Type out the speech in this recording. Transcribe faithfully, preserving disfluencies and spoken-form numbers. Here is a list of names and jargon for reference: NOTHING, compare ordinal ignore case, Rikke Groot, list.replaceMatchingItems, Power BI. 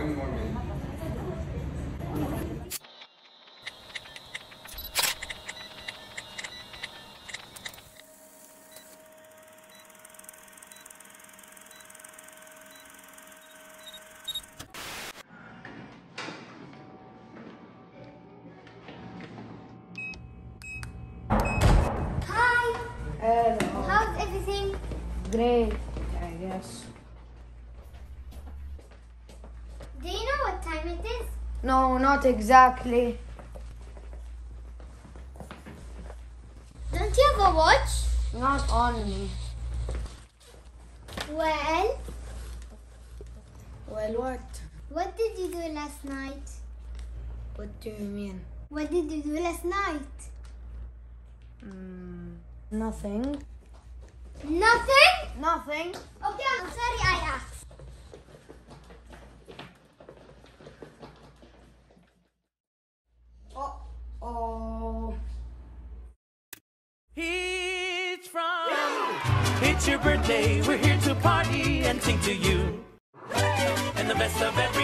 One more minute. Hello. How's everything? Great, I guess. Do you know what time it is? No, not exactly. Don't you have a watch? Not on me. Well? Well, what? What did you do last night? What do you mean? What did you do last night? Hmm... Nothing. Nothing? Nothing. Okay, I'm sorry I asked. Uh oh. It's from. Yeah. It's your birthday. We're here to party and sing to you. And the best of it.